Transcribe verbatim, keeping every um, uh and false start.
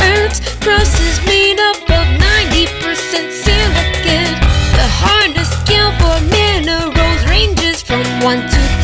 herbs. Process made up of ninety percent silicate. The hardest scale for minerals ranges from one to